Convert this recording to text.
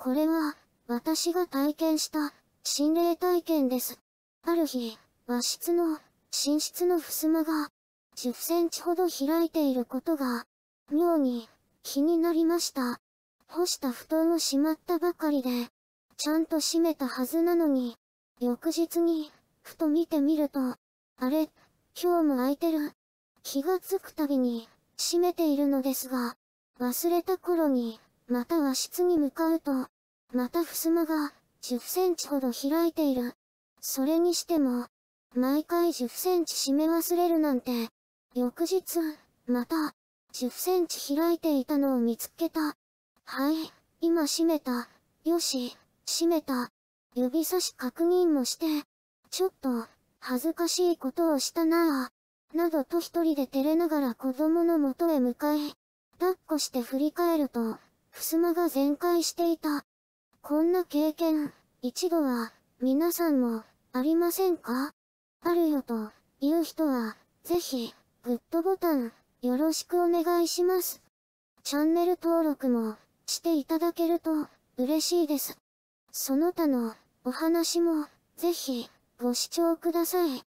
これは、私が体験した、心霊体験です。ある日、寝室の襖が、10センチほど開いていることが、妙に、気になりました。干した布団をしまったばかりで、ちゃんと閉めたはずなのに、翌日に、ふと見てみると、あれ、今日も開いてる。気がつくたびに、閉めているのですが、忘れた頃に、また和室に向かうと、また襖が、10センチほど開いている。それにしても、毎回10センチ閉め忘れるなんて、翌日、また、10センチ開いていたのを見つけた。はい、今閉めた。よし、閉めた。指差し確認もして、ちょっと、恥ずかしいことをしたなぁ、などと一人で照れながら子供の元へ向かい、抱っこして振り返ると、襖が全開していた。こんな経験、一度は、皆さんも、ありませんか？あるよと、いう人は、ぜひ、グッドボタン、よろしくお願いします。チャンネル登録も、していただけると、嬉しいです。その他の、お話も、ぜひ、ご視聴ください。